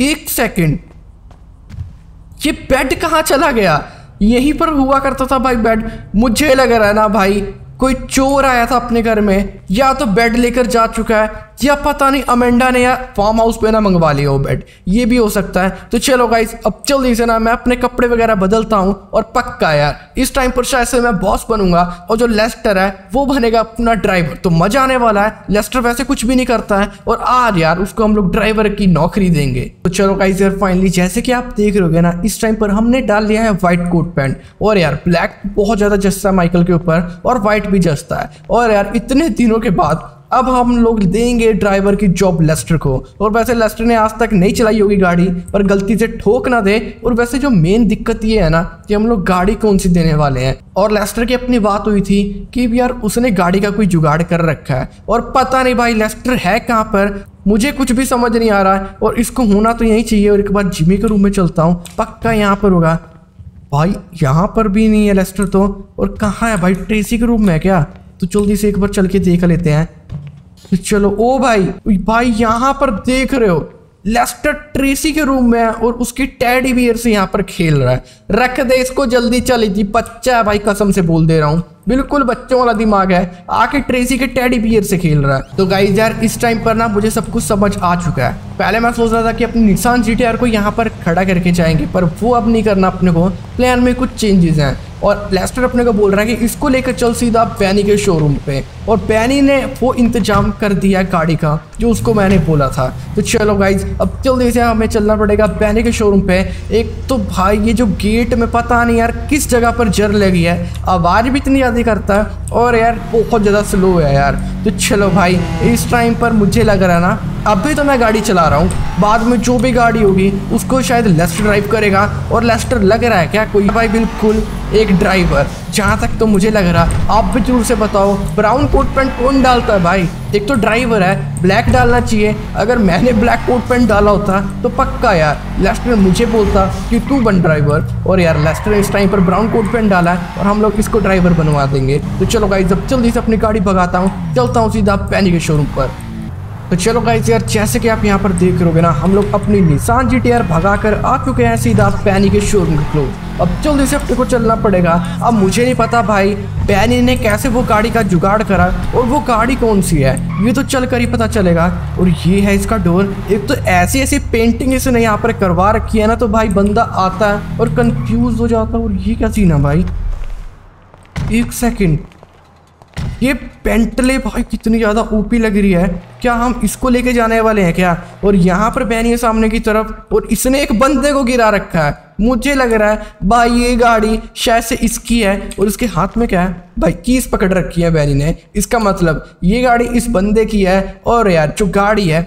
एक सेकेंड, ये बेड कहाँ चला गया, यहीं पर हुआ करता था भाई बेड। मुझे लग रहा है ना भाई कोई चोर आया था अपने घर में, या तो बेड लेकर जा चुका है या पता नहीं अमेंडा ने यार फार्म हाउस पे ना मंगवा लिया हो बेड, ये भी हो सकता है। तो चलो गाइस अब जल्दी से ना मैं अपने कपड़े वगैरह बदलता हूँ और पक्का यार इस टाइम पर शायद से मैं बॉस बनूंगा और जो लेस्टर है वो बनेगा अपना ड्राइवर। तो मजा आने वाला है। लेस्टर वैसे कुछ भी नहीं करता है और आज यार उसको हम लोग ड्राइवर की नौकरी देंगे। तो चलो गाइस यार फाइनली जैसे कि आप देख रहे हो ना इस टाइम पर हमने डाल लिया है व्हाइट कोट पैंट और यार ब्लैक बहुत ज्यादा जचता है माइकल के ऊपर और व्हाइट भी जचता है। और यार इतने दिनों के बाद अब हम लोग देंगे ड्राइवर की जॉब लेस्टर को। और वैसे लेस्टर ने आज तक नहीं चलाई होगी गाड़ी और गलती से ठोक ना दे। और वैसे जो मेन दिक्कत ये है ना कि हम लोग गाड़ी कौन सी देने वाले हैं और लेस्टर की अपनी बात हुई थी कि यार उसने गाड़ी का कोई जुगाड़ कर रखा है और पता नहीं भाई लेस्टर है कहाँ पर, मुझे कुछ भी समझ नहीं आ रहा है। और इसको होना तो यही चाहिए। और एक बार जिमी के रूम में चलता हूँ, पक्का यहाँ पर होगा। भाई यहाँ पर भी नहीं है लेस्टर तो, और कहाँ है भाई? ट्रेसी के रूम में है क्या? तो जल्दी से एक बार चल के देख लेते हैं। चलो ओ भाई भाई यहाँ पर देख रहे हो लेस्टर ट्रेसी के रूम में है और उसकी टैडी बियर से यहाँ पर खेल रहा है। रख दे इसको जल्दी, चली जी बच्चा है भाई, कसम से बोल दे रहा हूँ, बिल्कुल बच्चों वाला दिमाग है, आके ट्रेसी के टेडी बियर से खेल रहा है। तो गाइस यार इस टाइम पर ना मुझे सब कुछ समझ आ चुका है। पहले मैं सोच रहा था कि अपनी निसान जीटीआर को यहाँ पर खड़ा करके जाएंगे, पर वो अब नहीं करना, अपने को प्लान में कुछ चेंजेस हैं। और लेस्टर अपने को बोल रहा है कि इसको लेकर चल सीधा पैनी के शोरूम पे, और पैनी ने वो इंतजाम कर दिया है गाड़ी का जो उसको मैंने बोला था। तो चलो गाइज अब जल्दी से हमें चलना पड़ेगा पैनी के शोरूम पे। एक तो भाई ये जो गेट में पता नहीं यार किस जगह पर जर लगी है, आवाज़ भी इतनी करता है और यार बहुत ज्यादा स्लो है यार। तो चलो भाई इस टाइम पर मुझे लग रहा है ना अभी तो मैं गाड़ी चला रहा हूँ, बाद में जो भी गाड़ी होगी उसको शायद लेस्टर ड्राइव करेगा। और लेस्टर लग रहा है क्या कोई? भाई बिल्कुल एक ड्राइवर, जहाँ तक तो मुझे लग रहा है। आप भी जरूर से बताओ ब्राउन कोट पैंट कौन डालता है भाई? एक तो ड्राइवर है, ब्लैक डालना चाहिए। अगर मैंने ब्लैक कोट पैंट डाला होता तो पक्का यार लेस्टर मुझे बोलता कि तू बन ड्राइवर। और यार लेस्टर इस टाइम पर ब्राउन कोट पैंट डाला है और हम लोग इसको ड्राइवर बनवा देंगे। तो चलो गाइस अब जल्दी से अपनी गाड़ी भगाता हूँ, चलता हूँ सीधा पैनी के शोरूम पर। तो चलो गाइस यार जैसे कि आप यहाँ पर देख रहे हो ना हम लोग अपनी निसान जीटीआर भगाकर आ चुके हैं सीधा पैनी के शोरूम के क्लोज। अब जल्दी से अपने को चलना पड़ेगा। अब मुझे नहीं पता भाई पैनी ने कैसे वो गाड़ी का जुगाड़ करा और वो गाड़ी कौन सी है ये तो चल कर ही पता चलेगा। और ये है इसका डोर, एक तो ऐसी ऐसी पेंटिंग इसने यहाँ पर करवा रखी है ना, तो भाई बंदा आता है और कंफ्यूज हो जाता है। और ये क्या सीन है भाई? एक सेकेंड, ये बेंटले भाई कितनी ज़्यादा ओपी लग रही है, क्या हम इसको लेके जाने वाले हैं क्या? और यहाँ पर पैनी है सामने की तरफ और इसने एक बंदे को गिरा रखा है। मुझे लग रहा है भाई ये गाड़ी शायद से इसकी है। और इसके हाथ में क्या है भाई? कीस पकड़ रखी है पैनी ने, इसका मतलब ये गाड़ी इस बंदे की है। और यार जो गाड़ी है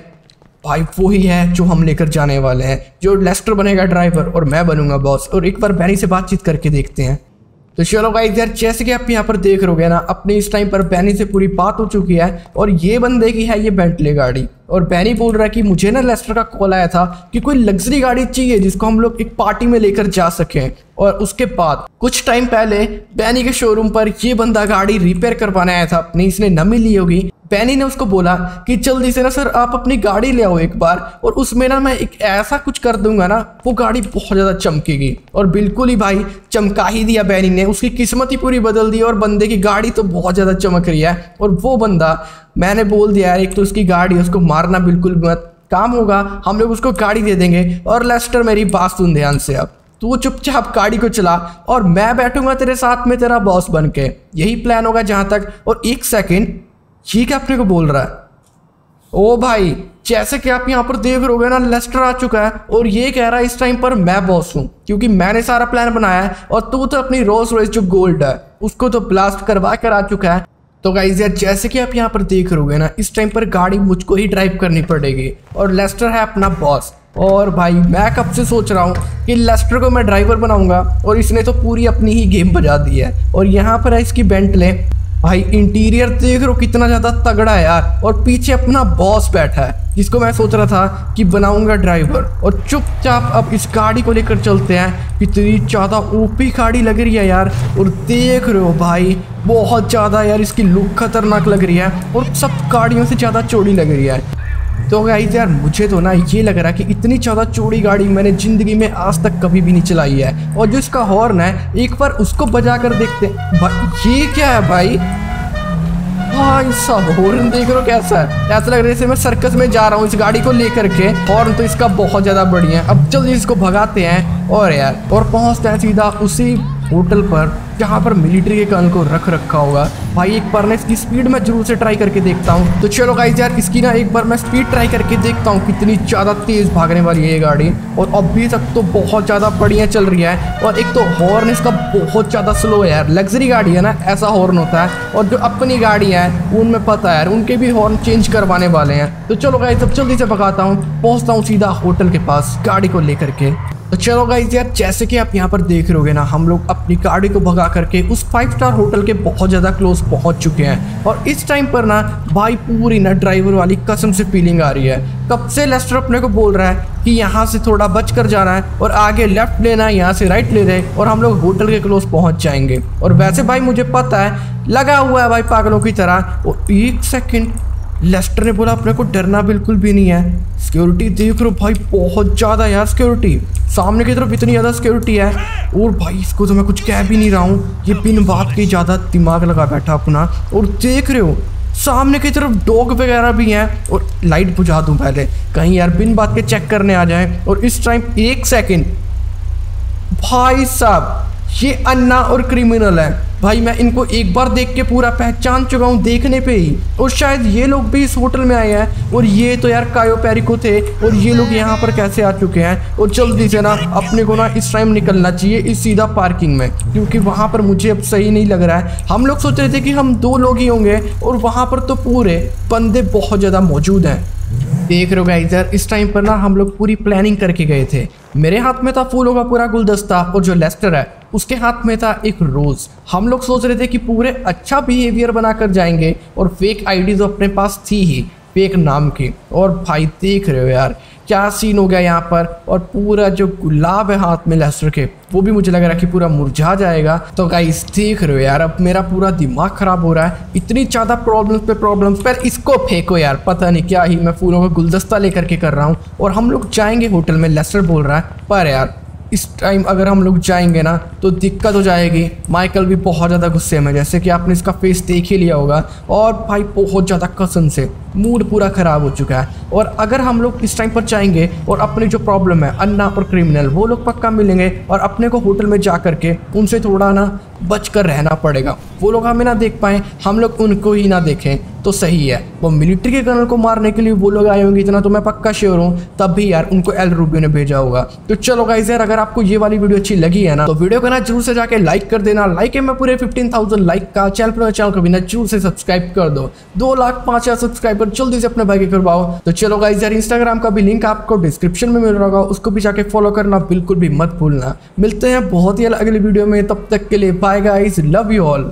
भाई वो ही है जो हम लेकर जाने वाले हैं, जो लेस्टर बनेगा ड्राइवर और मैं बनूंगा बॉस। और एक बार पैनी से बातचीत करके देखते हैं। तो चलो गाइस यार जैसे कि आप यहाँ पर देख रहे हो ना अपने इस टाइम पर पैनी से पूरी बात हो चुकी है और ये बंदे की है ये बेंटले गाड़ी। और पैनी बोल रहा है कि मुझे ना लेस्टर का कॉल आया था कि कोई लग्जरी गाड़ी चाहिए जिसको हम लोग एक पार्टी में लेकर जा सकें। और उसके बाद कुछ टाइम पहले पैनी के शोरूम पर ये बंदा गाड़ी रिपेयर करवाने आया था अपनी, इसने नमी ली होगी। पैनी ने उसको बोला कि जल्दी से ना सर आप अपनी गाड़ी ले आओ एक बार और उसमें ना मैं एक ऐसा कुछ कर दूंगा ना वो गाड़ी बहुत ज़्यादा चमकेगी। और बिल्कुल ही भाई चमका ही दिया पैनी ने, उसकी किस्मत ही पूरी बदल दी। और बंदे की गाड़ी तो बहुत ज़्यादा चमक रही है और वो बंदा मैंने बोल दिया यार एक तो उसकी गाड़ी है, उसको मारना बिल्कुल मत, काम होगा हम लोग उसको गाड़ी दे देंगे। और लेस्टर मेरी बात सुन ध्यान से, अब तो चुपचाप गाड़ी को चला और मैं बैठूंगा तेरे साथ में तेरा बॉस बन के, यही प्लान होगा जहाँ तक। और एक सेकेंड ये क्या अपने को बोल रहा है? ओ भाई जैसे कि आप यहाँ पर देख रहे हो ना लेस्टर आ चुका है और ये कह रहा है इस टाइम पर मैं बॉस हूँ क्योंकि मैंने सारा प्लान बनाया है और तू तो अपनी रोल्स रॉयस जो गोल्ड है उसको तो ब्लास्ट करवा कर आ चुका है। तो गाइस यार जैसे कि आप यहाँ पर देख रहे हो ना इस टाइम पर गाड़ी मुझको ही ड्राइव करनी पड़ेगी और लेस्टर है अपना बॉस। और भाई मैं कब से सोच रहा हूँ कि लेस्टर को मैं ड्राइवर बनाऊँगा और इसने तो पूरी अपनी ही गेम बजा दी है। और यहाँ पर है इसकी बेंटले, भाई इंटीरियर देख रहे हो कितना ज़्यादा तगड़ा है यार। और पीछे अपना बॉस बैठा है जिसको मैं सोच रहा था कि बनाऊंगा ड्राइवर। और चुपचाप अब इस गाड़ी को लेकर चलते हैं। कितनी ज़्यादा ओपी गाड़ी लग रही है यार और देख रहे हो भाई बहुत ज़्यादा यार इसकी लुक खतरनाक लग रही है और सब गाड़ियों से ज़्यादा चौड़ी लग रही है। तो गाइस यार मुझे तो ना ये लग रहा है कि इतनी ज़्यादा चौड़ी गाड़ी मैंने ज़िंदगी में आज तक कभी भी नहीं चलाई है। और जो इसका हॉर्न है एक बार उसको बजा कर देखते हैं। ये क्या है भाई? भाई साहब हॉर्न देख रहे हो कैसा है, ऐसा लग रहा है जैसे मैं सर्कस में जा रहा हूँ इस गाड़ी को लेकर के। हॉर्न तो इसका बहुत ज्यादा बढ़िया है। अब जल्दी इसको भगाते हैं और यार और पहुंचते हैं सीधा उसी होटल पर जहाँ पर मिलिट्री के गन को रख रखा होगा। भाई एक बार ना इसकी स्पीड में जरूर से ट्राई करके देखता हूँ। तो चलो गाइस यार इसकी ना एक बार मैं स्पीड ट्राई करके देखता हूँ कितनी ज़्यादा तेज़ भागने वाली है ये गाड़ी। और अभी तक तो बहुत ज़्यादा बढ़िया चल रही है। और एक तो हॉर्न इसका बहुत ज़्यादा स्लो है यार, लग्जरी गाड़ी है ना ऐसा हॉर्न होता है। और जो अपनी गाड़ी है उनमें पता है यार उनके भी हॉर्न चेंज करवाने वाले हैं। तो चलो गाइस अब जल्दी से भगाता हूँ, पहुँचता हूँ सीधा होटल के पास गाड़ी को लेकर के। तो चलो गाइस यार जैसे कि आप यहाँ पर देख रहे हो ना, हम लोग अपनी गाड़ी को भगा करके उस 5 स्टार होटल के बहुत ज़्यादा क्लोज पहुँच चुके हैं। और इस टाइम पर ना भाई पूरी ना ड्राइवर वाली कसम से फीलिंग आ रही है। कब से लेस्टर अपने को बोल रहा है कि यहाँ से थोड़ा बच कर जाना है और आगे लेफ्ट लेना है, यहाँ से राइट ले रहे और हम लोग होटल के क्लोज पहुँच जाएंगे। और वैसे भाई मुझे पता है लगा हुआ है भाई पागलों की तरह। और एक सेकेंड लेस्टर ने बोला अपने को डरना बिल्कुल भी नहीं है। सिक्योरिटी देख रहे हो भाई बहुत ज़्यादा यार, सिक्योरिटी सामने की तरफ इतनी ज़्यादा सिक्योरिटी है। और भाई इसको तो मैं कुछ कह भी नहीं रहा हूँ, ये बिन बात के ज़्यादा दिमाग लगा बैठा अपना। और देख रहे हो सामने की तरफ डॉग वगैरह भी हैं। और लाइट बुझा दूँ पहले कहीं यार बिन बात के चेक करने आ जाए। और इस टाइम एक सेकेंड भाई साहब ये अन्ना और क्रिमिनल है। भाई मैं इनको एक बार देख के पूरा पहचान चुका हूँ देखने पे ही। और शायद ये लोग भी इस होटल में आए हैं। और ये तो यार कायो पेरिको थे और ये लोग यहाँ पर कैसे आ चुके हैं। और जल्दी से ना अपने को ना इस टाइम निकलना चाहिए इस सीधा पार्किंग में, क्योंकि वहाँ पर मुझे अब सही नहीं लग रहा है। हम लोग सोच रहे थे कि हम 2 लोग ही होंगे और वहाँ पर तो पूरे बंदे बहुत ज़्यादा मौजूद हैं। देख रहे हो गाइस यार इस टाइम पर ना हम लोग पूरी प्लानिंग करके गए थे। मेरे हाथ में था फूलों का पूरा गुलदस्ता और जो लेस्टर है उसके हाथ में था एक रोज़। हम लोग सोच रहे थे कि पूरे अच्छा बिहेवियर बना कर जाएंगे। और फेक आईडी तो अपने पास थी ही फेक नाम की। और भाई देख रहे हो यार क्या सीन हो गया यहाँ पर। और पूरा जो गुलाब है हाथ में लेस्टर के वो भी मुझे लग रहा है कि पूरा मुरझा जाएगा। तो गाइस देख रहे हो यार अब मेरा पूरा दिमाग खराब हो रहा है, इतनी ज़्यादा प्रॉब्लम्स पे प्रॉब्लम्स। पर इसको फेंको यार, पता नहीं क्या ही मैं फूलों का गुलदस्ता लेकर के कर रहा हूँ। और हम लोग जाएंगे होटल में लेस्टर बोल रहा है। पर यार इस टाइम अगर हम लोग जाएंगे ना तो दिक्कत हो जाएगी। माइकल भी बहुत ज़्यादा गुस्से में, जैसे कि आपने इसका फेस देख ही लिया होगा। और भाई बहुत ज़्यादा कसम से मूड पूरा ख़राब हो चुका है। और अगर हम लोग इस टाइम पर जाएंगे और अपनी जो प्रॉब्लम है अन्ना और क्रिमिनल वो लोग पक्का मिलेंगे। और अपने को होटल में जा कर के उनसे थोड़ा ना बच कर रहना पड़ेगा। वो लोग हमें ना देख पाएँ, हम लोग उनको ही ना देखें तो सही है। वो मिलिट्री के कर्नल को मारने के लिए वो लोग आए होंगे, इतना तो मैं पक्का श्योर हूँ। तब भी यार उनको एल रूबियो ने भेजा होगा। तो चलो गाइस यार अगर आपको ये वाली वीडियो अच्छी लगी है ना तो वीडियो को ना जरूर से जाके लाइक कर देना। लाइक है मैं पूरे 15,000 लाइक का। चैनल को भी ना जरूर से सब्सक्राइब कर दो। 2,05,000 सब्सक्राइबर जल्दी से अपने भाई के करवाओ। तो चलो गाइस यार इंस्टाग्राम का भी लिंक आपको डिस्क्रिप्शन में मिल रहा होगा, उसको भी जाके फॉलो करना बिल्कुल भी मत भूलना। मिलते हैं बहुत ही अगली वीडियो में, तब तक के लिए bye guys, love you all.